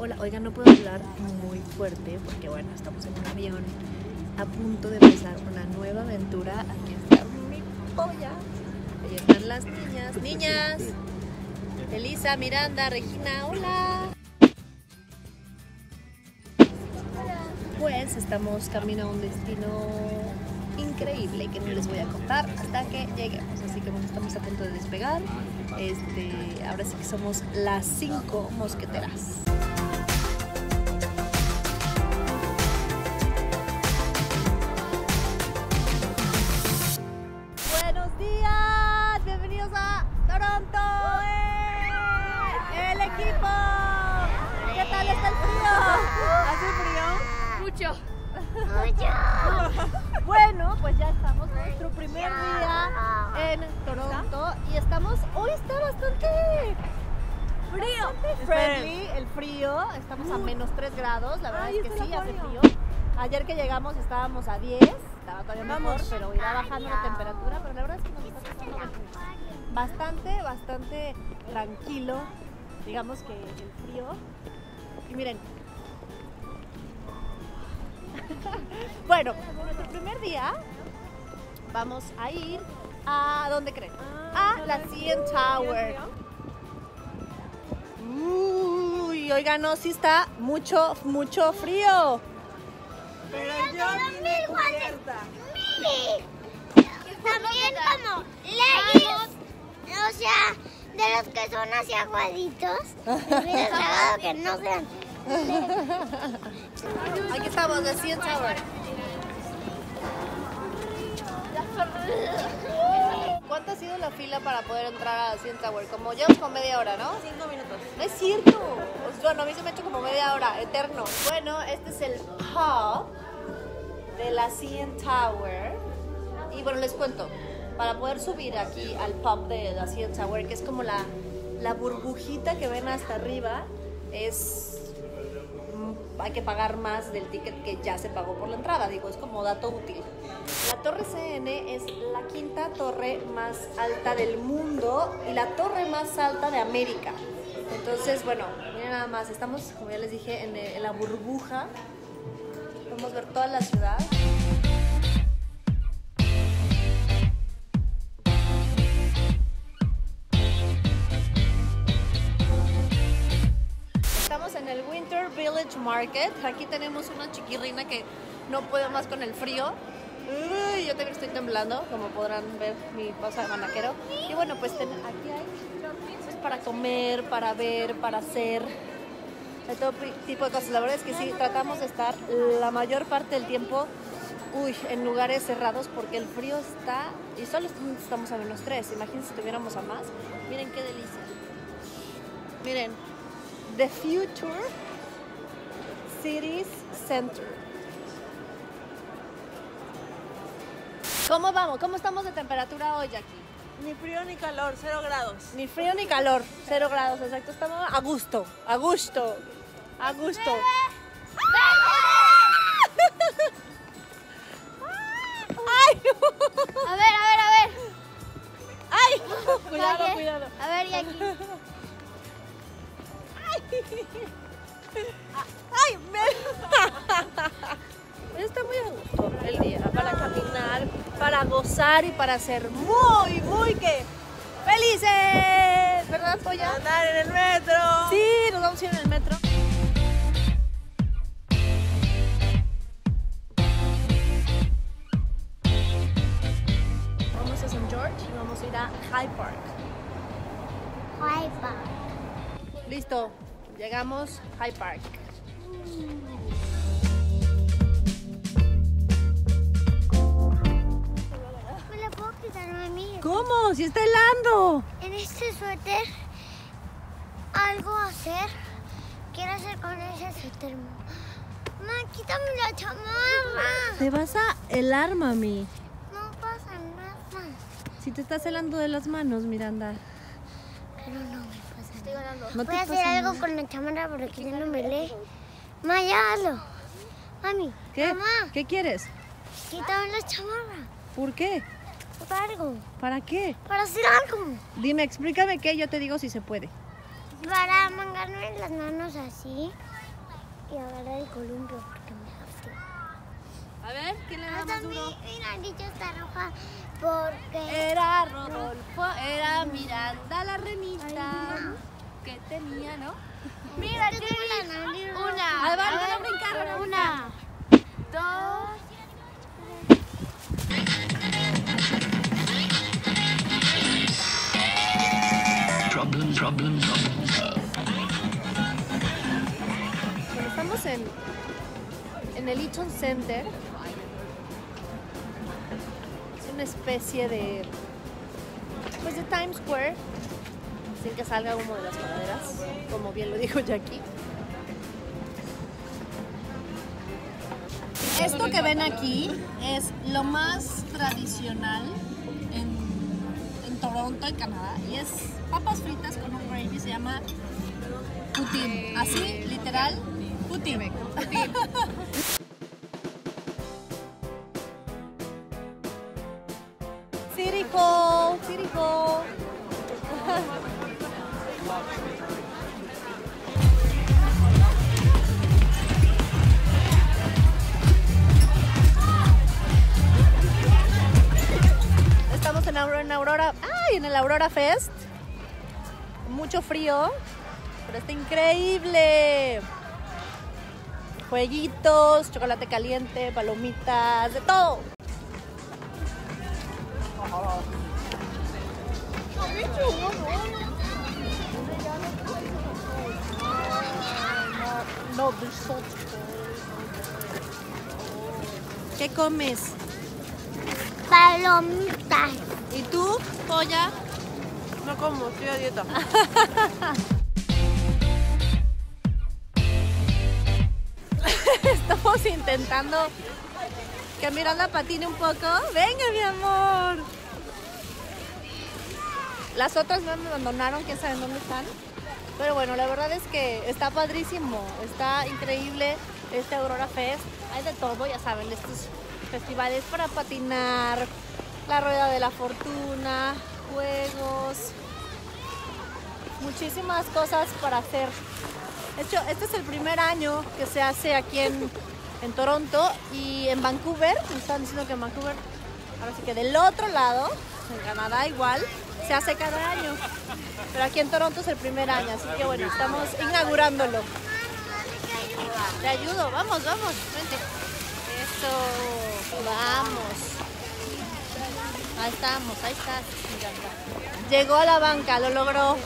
Hola, oigan, no puedo hablar muy fuerte porque bueno, estamos en un avión a punto de empezar una nueva aventura. Aquí está mi polla. Ahí están las niñas. ¡Niñas! Elisa, Miranda, Regina, hola. Hola. Pues estamos camino a un destino increíble que no les voy a contar hasta que lleguemos, así que bueno, estamos a punto de despegar. Ahora sí que somos las 5 mosqueteras. Buenos días, bienvenidos a Toronto. El equipo. ¿Qué tal está el frío? ¿Hace frío? Mucho. Bueno, pues ya estamos en nuestro primer día en Toronto y estamos, hoy está bastante frío, bastante friendly el frío, estamos a menos 3 grados, la verdad es que sí, hace frío. Ayer que llegamos estábamos a 10, estaba todavía mejor, pero irá bajando la temperatura, pero la verdad es que nos está pasando bastante tranquilo, digamos que el frío. Y miren, bueno, nuestro primer día vamos a ir a, ¿dónde creen? A la CN Tower. Uy, oigan, no, sí está mucho frío. Pero yo vine cubierta. También como leggings, o sea, de los que son así aguaditos, hubiera tragado que no sean. Aquí estamos, la CN Tower. ¿Cuánto ha sido la fila para poder entrar a la CN Tower? Como llevamos con media hora, ¿no? 5 minutos. No es cierto. Bueno, a mí se me ha hecho como media hora, eterno. Bueno, este es el hub de la CN Tower. Y bueno, les cuento. Para poder subir aquí al pub de la CN Tower, que es como la burbujita que ven hasta arriba, hay que pagar más del ticket que ya se pagó por la entrada, digo, es como dato útil. La torre CN es la quinta torre más alta del mundo y la torre más alta de América. Entonces, bueno, miren nada más, estamos, como ya les dije, en la burbuja. Podemos ver toda la ciudad. El Winter Village Market. Aquí tenemos una chiquirrina que no puede más con el frío. Uy, yo también estoy temblando, como podrán ver mi pausa de manaquero. Y bueno, pues aquí hay pues, para comer, para ver, para hacer, de todo tipo de cosas. La verdad es que sí, tratamos de estar la mayor parte del tiempo en lugares cerrados porque el frío está, y solo estamos a menos 3. Imagínense si tuviéramos a más. Miren qué delicia. Miren. The Future Cities Center. ¿Cómo vamos? ¿Cómo estamos de temperatura hoy aquí? Ni frío ni calor, 0 grados. Ni frío ni calor, 0 grados, exacto. Estamos a gusto, a gusto, a gusto. ¡Ay! A ver. ¡Ay! Cuidado. A ver, y aquí. ¡Ay! Está muy a gusto el día para caminar, para gozar y para ser muy que felices, ¿verdad, Polla? Andar en el metro. Sí, nos vamos a ir en el metro. Vamos a San George y vamos a ir a High Park. Listo, llegamos a High Park. ¿Me la puedo quitar, mami? ¿Cómo? ¡Si está helando! En este suéter, algo hacer. Quiero hacer con ese suéter. Mamá, quítame la chamarra. Te vas a helar, mami. No pasa nada. Si te estás helando de las manos, Miranda. Pero no. No voy a hacer algo nada con la chamarra porque ya no me lee. Ma, ya hazlo. Mami, ¿qué? Mamá, ¿qué quieres? Quítame la chamarra. ¿Por qué? Para algo. ¿Para qué? Para hacer algo. Dime, explícame qué, yo te digo si se puede. para mangarme las manos así y agarrar el columpio porque me da frío. A ver, ¿quién le da más duro? Mi nariz está roja porque... Era Rodolfo, era Miranda la renita que tenía, ¿no? Mira, Chiri, una. Ahí va, van a brincar. Una, dos... Bueno, estamos en el Eaton Center. Es una especie de, pues, de Times Square, sin que salga humo de las praderas, como bien lo dijo Jackie. Esto que ven aquí es lo más tradicional en Toronto, en Canadá, y es papas fritas con un gravy, se llama poutine, así literal, poutine. City Hall, City Hall. Estamos en Aurora, en el Aurora Fest. Mucho frío, pero está increíble. Jueguitos, chocolate caliente, palomitas, de todo. ¿Qué comes? Palomitas. ¿Y tú, polla? No como, estoy a dieta. Estamos intentando que Miranda patine un poco. Venga, mi amor. Las otras me abandonaron, quién sabe dónde están. Pero bueno, la verdad es que está padrísimo. Está increíble este Aurora Fest. Hay de todo, ya saben, estos festivales para patinar, la rueda de la fortuna, juegos, muchísimas cosas para hacer. De hecho, este es el primer año que se hace aquí en Toronto, y en Vancouver, me están diciendo que en Vancouver, ahora sí que del otro lado, en Canadá igual, se hace cada año, pero aquí en Toronto es el primer año, así que bueno, estamos inaugurándolo. Te ayudo, vamos, vamos, vente. Eso, vamos. Ahí estamos, ahí está. Llegó a la banca, lo logró.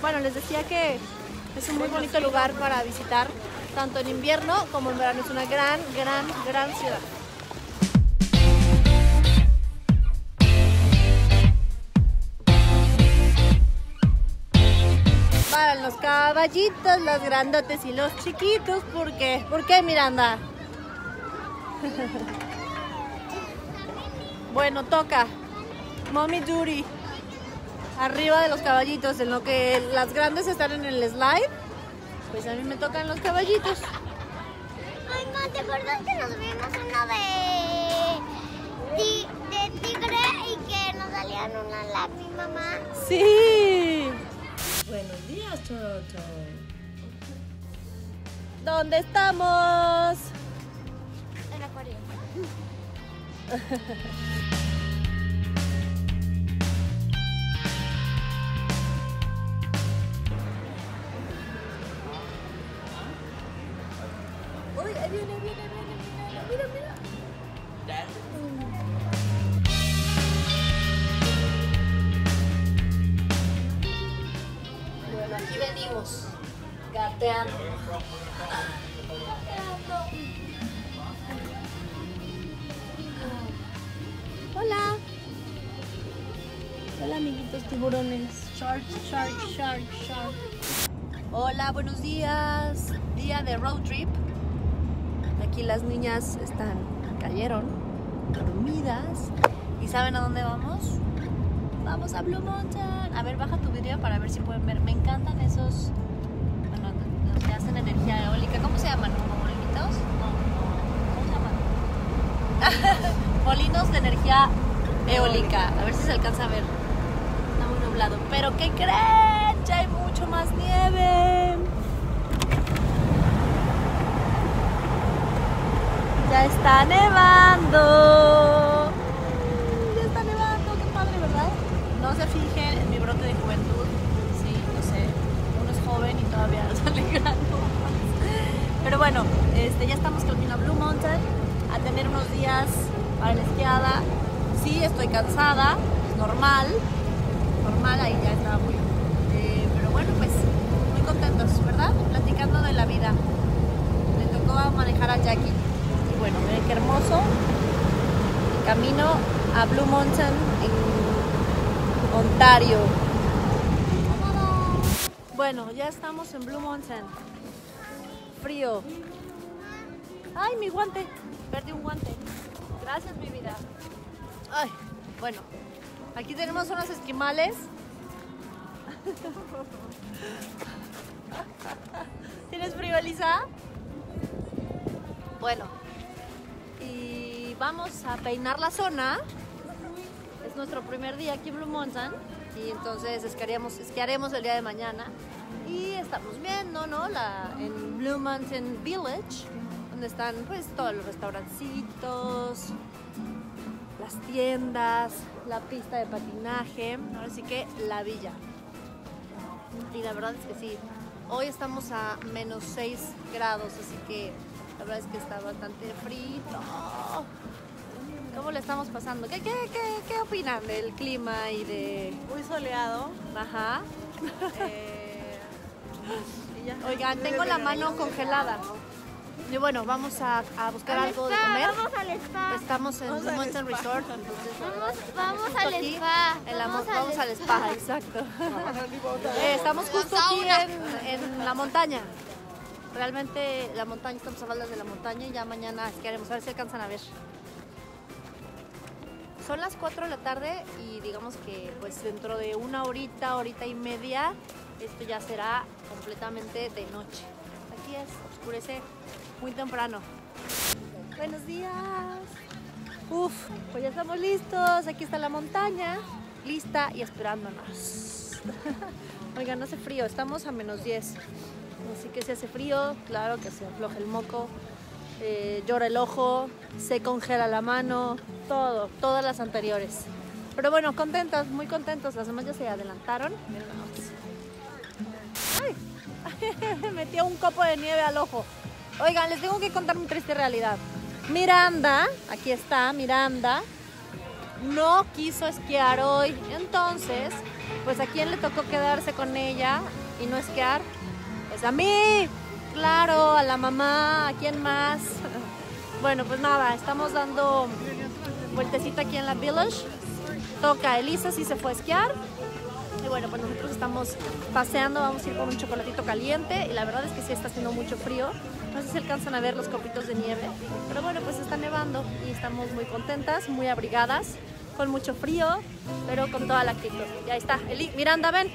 Bueno, les decía que es un muy bonito lugar para visitar, tanto en invierno como en verano. Es una gran ciudad. Para los caballitos, los grandotes y los chiquitos, ¿por qué? ¿Por qué, Miranda? Bueno, toca Mommy Duty arriba de los caballitos, en lo que las grandes están en el slide, pues a mí me tocan los caballitos. Ay, ma, ¿te acuerdas que nos vimos uno de tigre y que nos salían una lágrima, mamá? Sí. Buenos días, Toronto. ¿Dónde estamos? En acuario. Uy, ahí viene, mira, mira. Bueno, aquí venimos gateando. Hola. Hola, amiguitos tiburones. Shark. Hola, buenos días. Día de road trip. Aquí las niñas cayeron dormidas. ¿Y saben a dónde vamos? Vamos a Blue Mountain. A ver, baja tu video para ver si pueden ver. Me encantan esos, bueno, los que hacen energía eólica. ¿Cómo se llaman? ¿Como bolitos? No. ¿Cómo se llaman? Molinos de energía eólica. A ver si se alcanza a ver. Está muy nublado. ¿Pero qué creen? Ya hay mucho más nieve. Ya está nevando. Ya está nevando, qué padre, ¿verdad? No se fijen en mi brote de juventud. Sí, no sé, uno es joven y todavía nos alegramos. Pero bueno, ya estamos camino a Blue Mountain a tener unos días para la esquiada. Sí, estoy cansada, es normal. Normal, ahí ya estaba muy... pero bueno, pues muy contentos, ¿verdad? Platicando de la vida. Le tocó manejar a Jackie. Y bueno, miren qué hermoso. El camino a Blue Mountain en Ontario. Bueno, ya estamos en Blue Mountain. Frío. ¡Ay, mi guante! Perdí un guante. Gracias, mi vida. Ay, bueno. Aquí tenemos unos esquimales. ¿Tienes frío, Elisa? Bueno, y vamos a peinar la zona. Es nuestro primer día aquí en Blue Mountain y entonces esquiaremos el día de mañana. Y estamos viendo, ¿no? En Blue Mountain Village, donde están pues todos los restaurancitos, las tiendas, la pista de patinaje, ahora sí que la villa. Y la verdad es que sí, hoy estamos a menos 6 grados, así que la verdad es que está bastante frito. ¿Cómo le estamos pasando? ¿Qué opinan del clima y de...? Muy soleado. Ajá. Oigan, tengo la mano congelada. Y bueno, vamos a buscar algo de comer. Vamos al spa. Estamos en Blue Mountain Resort. Vamos al spa. Vamos al spa, exacto. Estamos justo aquí en la montaña. Realmente la montaña, estamos a faldas de la montaña y ya mañana esquiaremos. A ver si alcanzan a ver. Son las 4 de la tarde y digamos que pues dentro de una horita, horita y media, esto ya será completamente de noche. Aquí es, oscurece muy temprano. Buenos días. Uf, pues ya estamos listos. Aquí está la montaña, lista y esperándonos. Oigan, no hace frío, estamos a menos 10. Así que si hace frío, claro que se afloja el moco, llora el ojo, se congela la mano, todo, todas las anteriores. Pero bueno, contentas, muy contentos. Las demás ya se adelantaron. ¡Ay! Metió un copo de nieve al ojo. Oigan, les tengo que contar mi triste realidad. Miranda, aquí está Miranda, no quiso esquiar hoy. Entonces, pues a quién le tocó quedarse con ella y no esquiar, pues a mí, claro, a la mamá, a quién más. Bueno, pues nada, estamos dando vueltecita aquí en la Village. Toca, Elisa sí se fue a esquiar. Y bueno, pues nosotros estamos paseando, vamos a ir por un chocolatito caliente y la verdad es que sí está haciendo mucho frío. No sé si alcanzan a ver los copitos de nieve, pero bueno, pues está nevando y estamos muy contentas, muy abrigadas, con mucho frío, pero con toda la actitud. Ya está, Miranda, ven.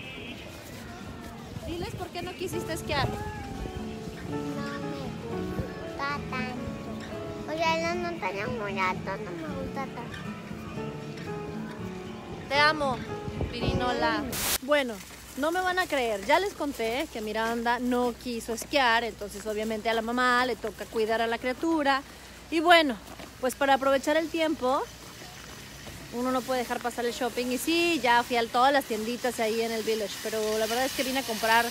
Diles por qué no quisiste esquiar. No me gusta tanto. O sea, las montañas muy altas no me gusta tanto. Te amo. Pirinola. Bueno, no me van a creer, ya les conté que Miranda no quiso esquiar, entonces obviamente a la mamá le toca cuidar a la criatura y bueno, pues para aprovechar el tiempo uno no puede dejar pasar el shopping y sí, ya fui a todas las tienditas ahí en el Village, pero la verdad es que vine a comprar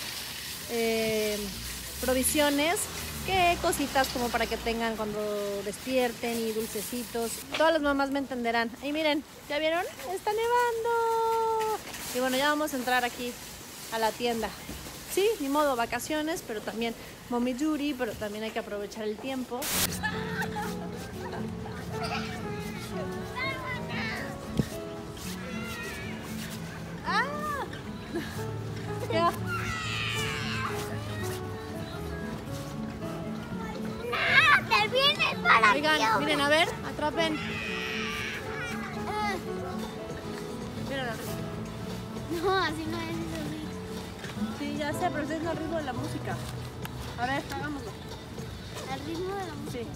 provisiones, que cositas como para que tengan cuando despierten y dulcecitos, todas las mamás me entenderán. Y miren, ¿ya vieron? Está nevando. Y bueno, ya vamos a entrar aquí a la tienda. Sí, ni modo, vacaciones, pero también mommy duty, pero también hay que aprovechar el tiempo. ¡Ah! Ya. ¡No, te vienes para ti! Oigan, miren, a ver, atrapen. Miren. No, así no es el ritmo. Sí, ya sé, pero ese es el ritmo de la música. A ver, hagámoslo. ¿El ritmo de la música? Sí.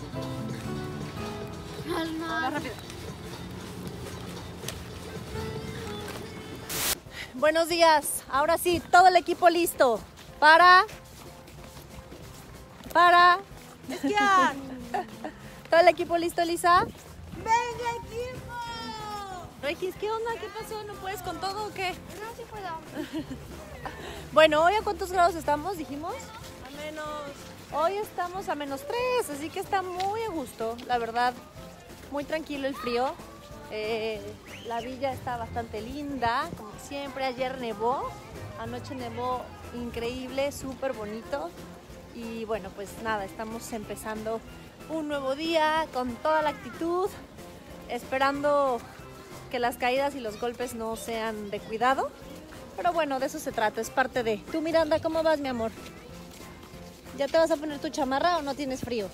No, no. Más rápido. buenos días. Ahora sí, todo el equipo listo para esquiar. ¿Todo el equipo listo, Elisa? ¡Venga, equipo! Regis, ¿qué onda? ¿Qué pasó? ¿No puedes con todo o qué? No, sí puedo. Bueno, ¿hoy a cuántos grados estamos, dijimos? A menos. Hoy estamos a -3, así que está muy a gusto, la verdad. Muy tranquilo el frío. La villa está bastante linda, como siempre. Ayer nevó, anoche nevó increíble, súper bonito. Y bueno, pues nada, estamos empezando un nuevo día con toda la actitud, esperando que las caídas y los golpes no sean de cuidado. Pero bueno, de eso se trata, es parte de... Tú, Miranda, ¿cómo vas, mi amor? ¿Ya te vas a poner tu chamarra o no tienes frío?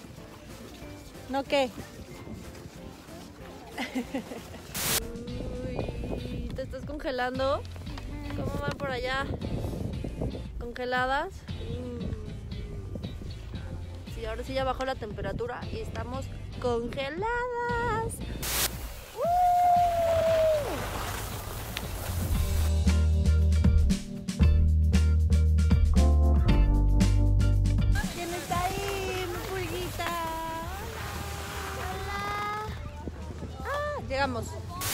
¿No qué? Uy, ¿te estás congelando? ¿Cómo van por allá? ¿Congeladas? Sí, ahora sí ya bajó la temperatura y estamos congeladas. Llegamos.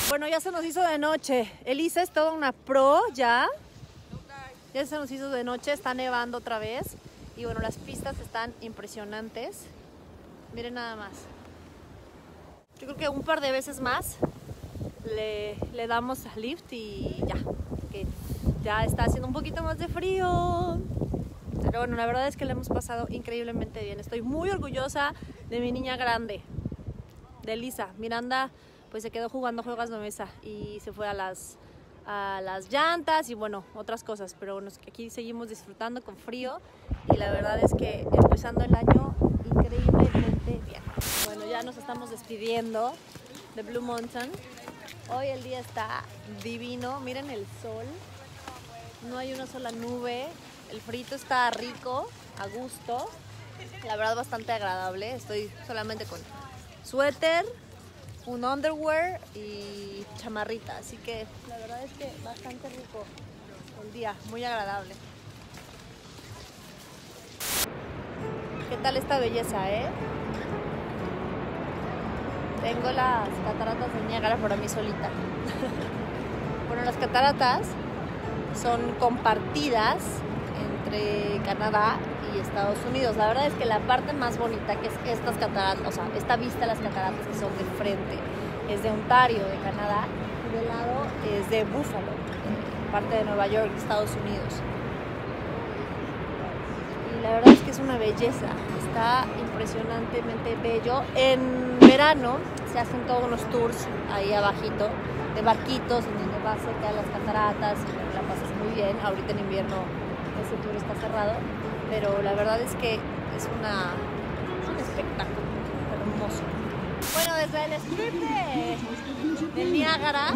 Bueno, ya se nos hizo de noche. Elisa es toda una pro ya. Ya se nos hizo de noche, está nevando otra vez. Y bueno, las pistas están impresionantes. Miren nada más. Yo creo que un par de veces más le damos al lift y ya. Porque ya está haciendo un poquito más de frío. Pero bueno, la verdad es que le hemos pasado increíblemente bien. Estoy muy orgullosa de mi niña grande, de Elisa. Miranda pues se quedó jugando juegos de mesa y se fue a las llantas y bueno, otras cosas. Pero bueno, aquí seguimos disfrutando con frío y la verdad es que empezando el año increíblemente bien. Bueno, ya nos estamos despidiendo de Blue Mountain. Hoy el día está divino, miren el sol. No hay una sola nube, el frito está rico, a gusto. La verdad bastante agradable, estoy solamente con suéter, un underwear y chamarrita, así que la verdad es que bastante rico el día, muy agradable. ¿Qué tal esta belleza, eh? Tengo las cataratas de Niágara para mí solita. Bueno, las cataratas son compartidas entre Canadá y Estados Unidos. La verdad es que la parte más bonita, que es estas cataratas, o sea, esta vista de las cataratas que son de frente, es de Ontario, de Canadá, y de lado es de Buffalo, parte de Nueva York, Estados Unidos. Y la verdad es que es una belleza, está impresionantemente bello. En verano se hacen todos unos tours ahí abajito, de barquitos, en donde vas cerca de las cataratas, y la pasas muy bien. Ahorita en invierno ese tour está cerrado, pero la verdad es que es un espectáculo hermoso. Bueno, desde el strip del Niágara,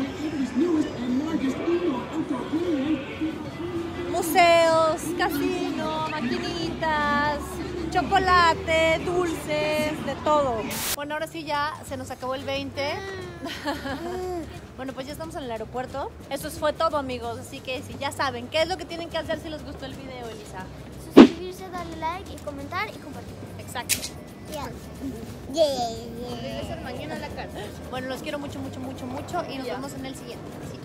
museos, casino, maquinitas, chocolate, dulces, de todo. Bueno, ahora sí ya se nos acabó el 20. Bueno, pues ya estamos en el aeropuerto. Eso fue todo, amigos, así que si ya saben, ¿qué es lo que tienen que hacer si les gustó el video, Elisa? Suscribirse, darle like y comentar y compartir. Exacto. Yeah. Yeah, yeah. Mañana a la casa. Bueno, los quiero mucho, mucho, mucho, mucho y nos vemos en el siguiente.